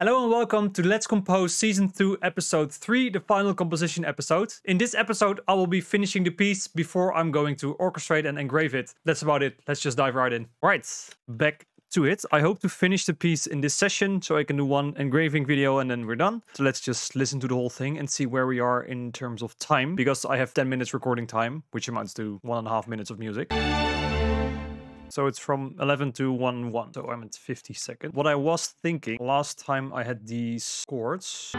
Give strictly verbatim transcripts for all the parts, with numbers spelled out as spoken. Hello and welcome to Let's Compose Season two Episode three, the final composition episode. In this episode I will be finishing the piece before I'm going to orchestrate and engrave it. That's about it, let's just dive right in. Right, back to it. I hope to finish the piece in this session so I can do one engraving video and then we're done. So let's just listen to the whole thing and see where we are in terms of time, because I have ten minutes recording time, which amounts to one and a half minutes of music. So it's from eleven to one one, so I'm at fifty seconds. What I was thinking, last time I had these chords.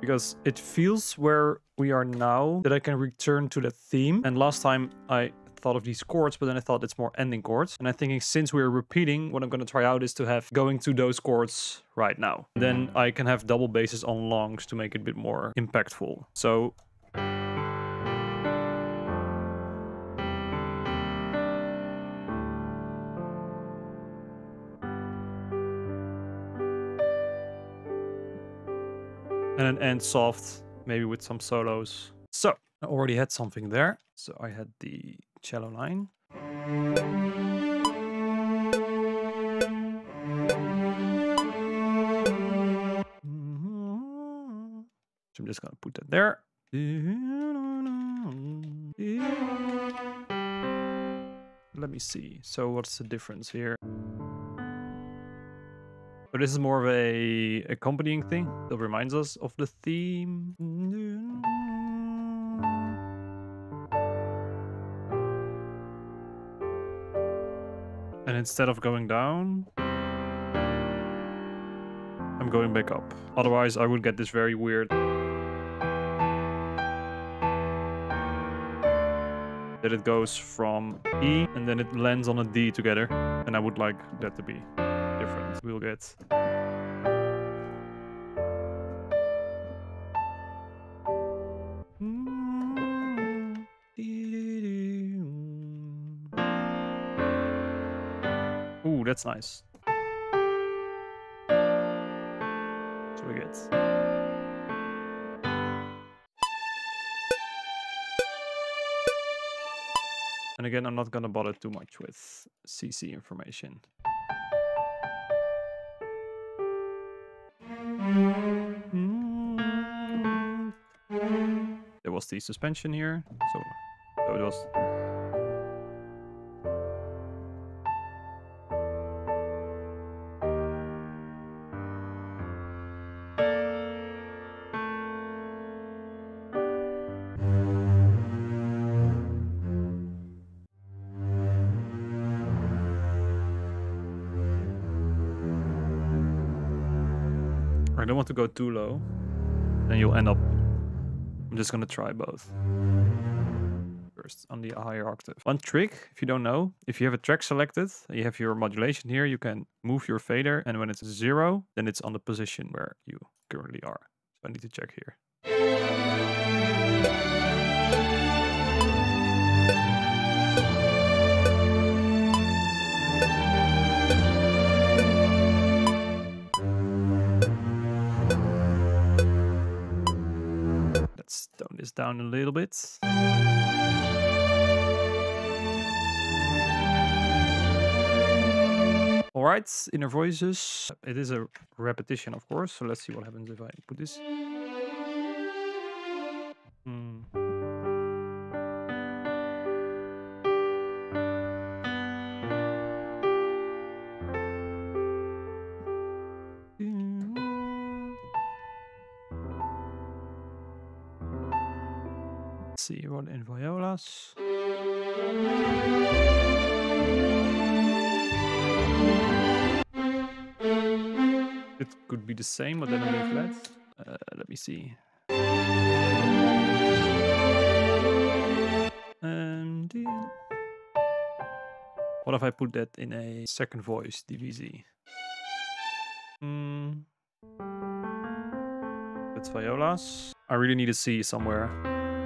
Because it feels where we are now that I can return to that theme. And last time I thought of these chords, but then I thought it's more ending chords. And I'm thinking, since we're repeating, what I'm going to try out is to have going to those chords right now. Then I can have double basses on longs to make it a bit more impactful. So... and an end soft, maybe with some solos. So, I already had something there. So I had the cello line. So I'm just gonna put that there. Let me see. So what's the difference here? So this is more of a accompanying thing that reminds us of the theme. And instead of going down, I'm going back up. Otherwise, I would get this very weird... that it goes from E and then it lands on a D together. And I would like that to be... different. We'll get. Ooh, that's nice. So we get. And again, I'm not gonna bother too much with C C information. There was the suspension here, so, so it was. I don't want to go too low, then you'll end up. I'm just gonna try both. First, on the higher octave. One trick, if you don't know, if you have a track selected, you have your modulation here, you can move your fader, and when it's zero, then it's on the position where you currently are. So I need to check here. Tone this down a little bit. All right, inner voices. It is a repetition, of course. So let's see what happens if I put this. Mm. See what in violas. It could be the same, but then I'm in flat. Uh, let me see. And what if I put that in a second voice, D V Z? Mm. That's violas. I really need a C somewhere.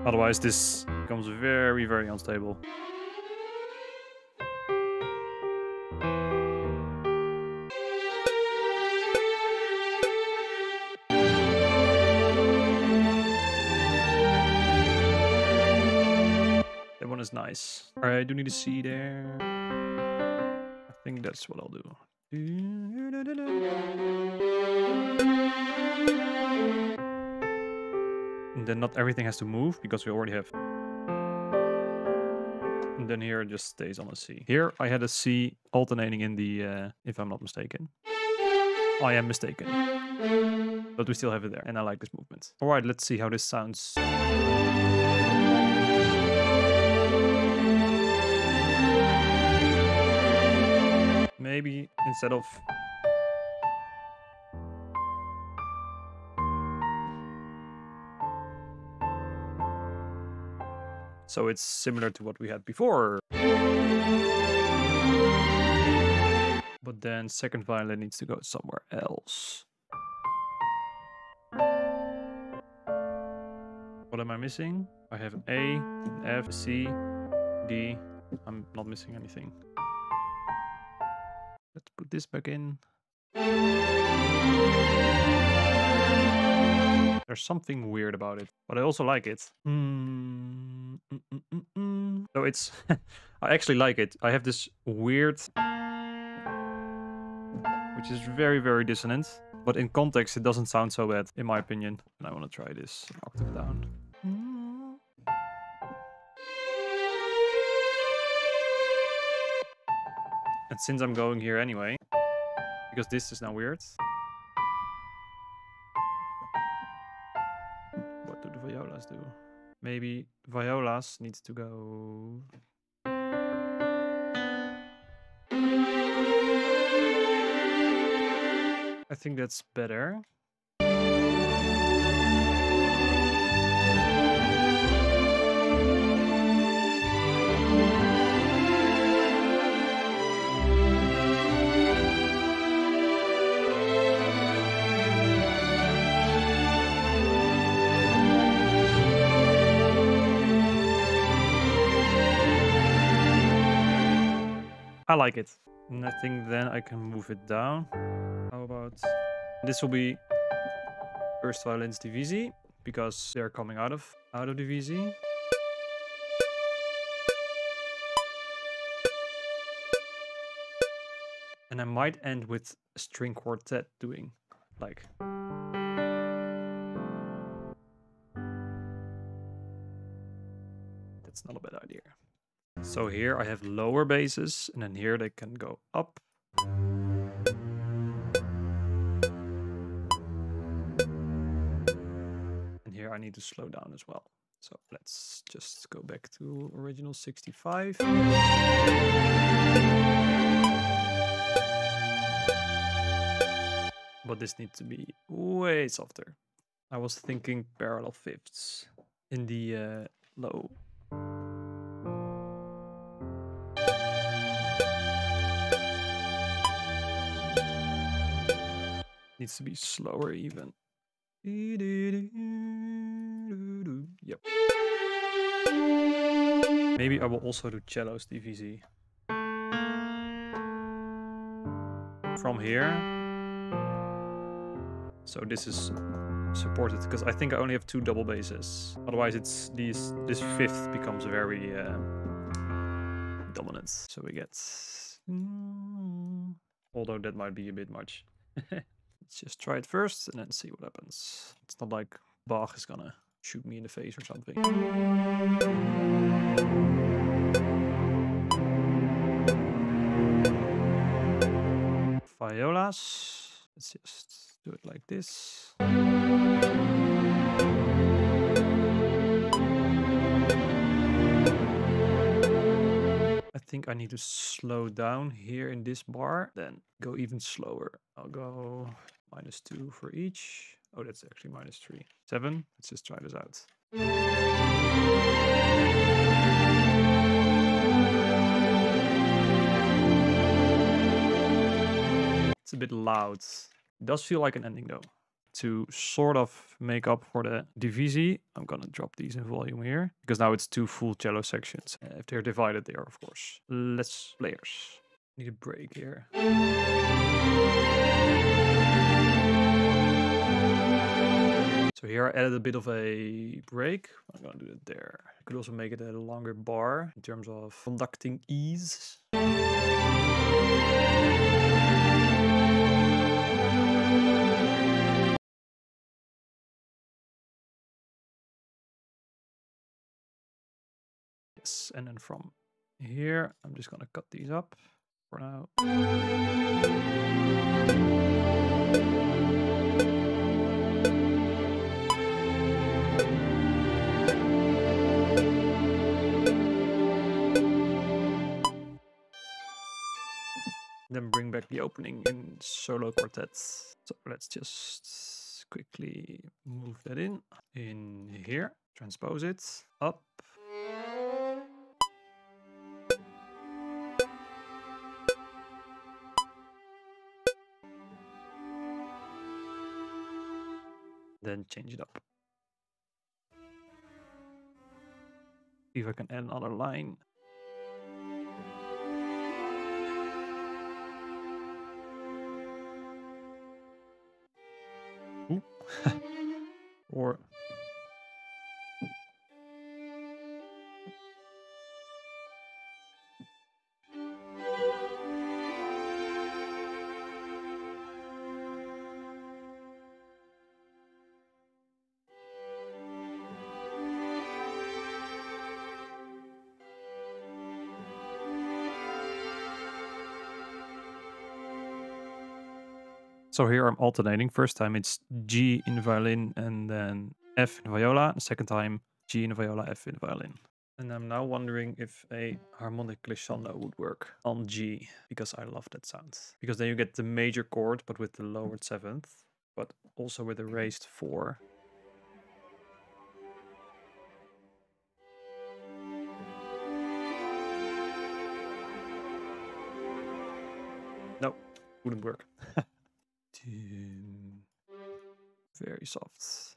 Otherwise, this becomes very, very unstable. That one is nice. All right, I do need a C there. think that's what I'll do. And then not everything has to move because we already have. And then here it just stays on a C. Here I had a C alternating in the, uh, if I'm not mistaken. I am mistaken. But we still have it there, and I like this movement. All right, let's see how this sounds. Maybe instead of... So it's similar to what we had before. But then second violin needs to go somewhere else. What am I missing? I have an A, an F, C, D. I'm not missing anything. Let's put this back in. There's something weird about it, but I also like it. Mm, mm, mm, mm, mm. So it's... I actually like it. I have this weird... which is very, very dissonant. But in context, it doesn't sound so bad, in my opinion. And I want to try this octave down. And since I'm going here anyway, because this is now weird. What do the violas do? Maybe violas needs to go... I think that's better. I like it. And I think then I can move it down. How about... This will be first violin's divisi, because they're coming out of out of divisi. And I might end with a string quartet doing like... That's not a bad idea. So here I have lower basses, and then here they can go up. And here I need to slow down as well. So let's just go back to original sixty-five. But this needs to be way softer. I was thinking parallel fifths in the uh, low. Needs to be slower even. Yep. Maybe I will also do cellos divisi. From here. So this is supported because I think I only have two double basses. Otherwise it's these this fifth becomes very uh, dominant. So we get, although that might be a bit much. Let's just try it first and then see what happens. It's not like Bach is gonna shoot me in the face or something. Violas. Let's just do it like this. I think I need to slow down here in this bar, then go even slower. I'll go... Minus two for each. Oh, that's actually minus three. Seven. Let's just try this out. It's a bit loud. It does feel like an ending though. To sort of make up for the divisi, I'm gonna drop these in volume here, because now it's two full cello sections. Uh, if they're divided, they are, of course. Less layers. Need a break here. So here I added a bit of a break. I'm gonna do it there. I could also make it a longer bar in terms of conducting ease. this. And then from here, I'm just going to cut these up for now. Then bring back the opening in solo quartets. So let's just quickly move that in, in here, transpose it up. Then change it up. See if I can add another line. Or so here I'm alternating. First time it's G in violin and then F in viola. The second time G in viola, F in violin. And I'm now wondering if a harmonic glissando would work on G, because I love that sound. Because then you get the major chord, but with the lowered seventh, but also with a raised four. No, wouldn't work. Very soft.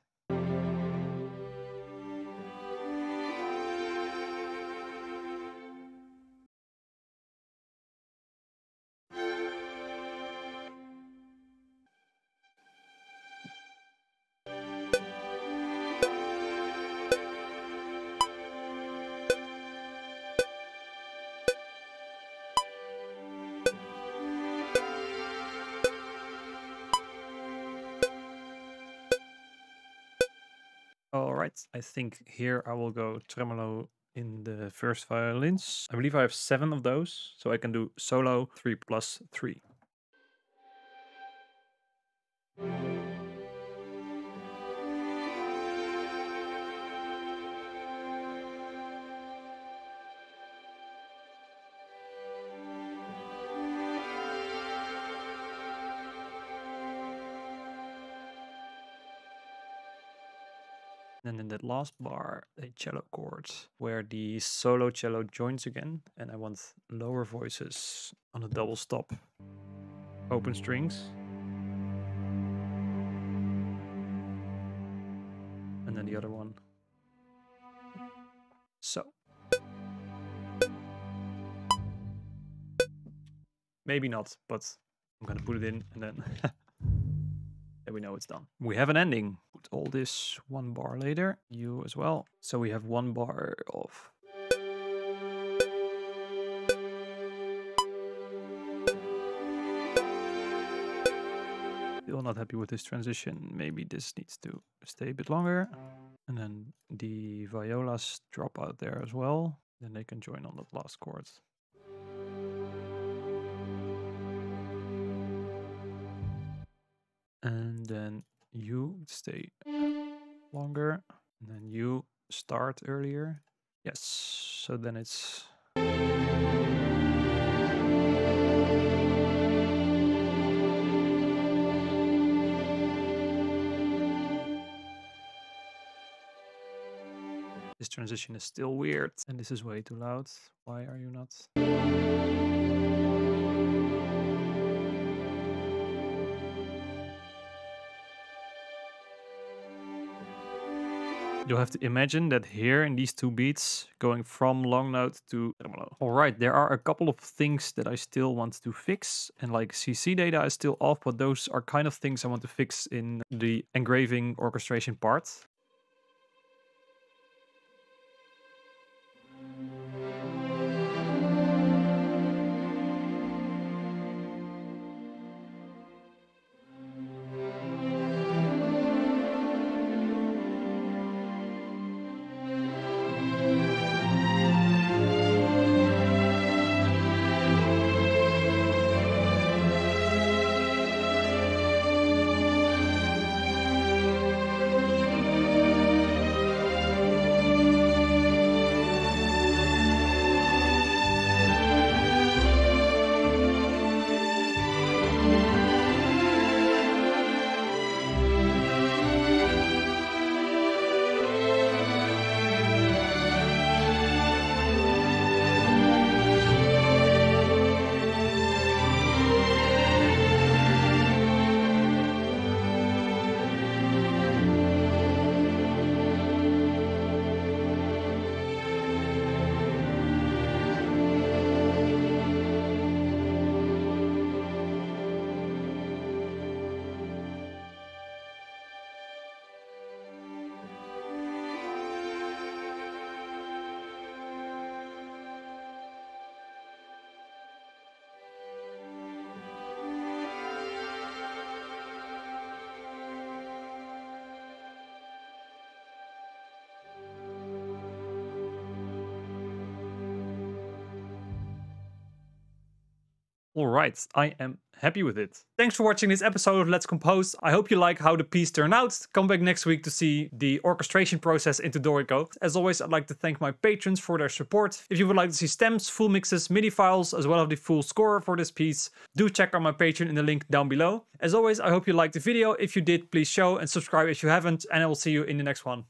I think here I will go tremolo in the first violins. I believe I have seven of those, so I can do solo three plus three. And in that last bar, a cello chord where the solo cello joins again, and I want lower voices on a double stop. Open strings. And then the other one. So. Maybe not, but I'm gonna put it in and then then we know it's done. We have an ending. All this one bar later, you as well. So we have one bar of still not happy with this transition. Maybe this needs to stay a bit longer. And then the violas drop out there as well. Then they can join on the last chord. And then you stay longer, and then you start earlier. Yes, so then it's... This transition is still weird, and this is way too loud. Why are you not? You'll have to imagine that here in these two beats, going from long note to tremolo. All right, there are a couple of things that I still want to fix, and like C C data is still off, but those are kind of things I want to fix in the engraving orchestration part. All right, I am happy with it. Thanks for watching this episode of Let's Compose. I hope you like how the piece turned out. Come back next week to see the orchestration process into Dorico. As always, I'd like to thank my patrons for their support. If you would like to see stems, full mixes, MIDI files, as well as the full score for this piece, do check out my Patreon in the link down below. As always, I hope you liked the video. If you did, please show and subscribe if you haven't, and I will see you in the next one.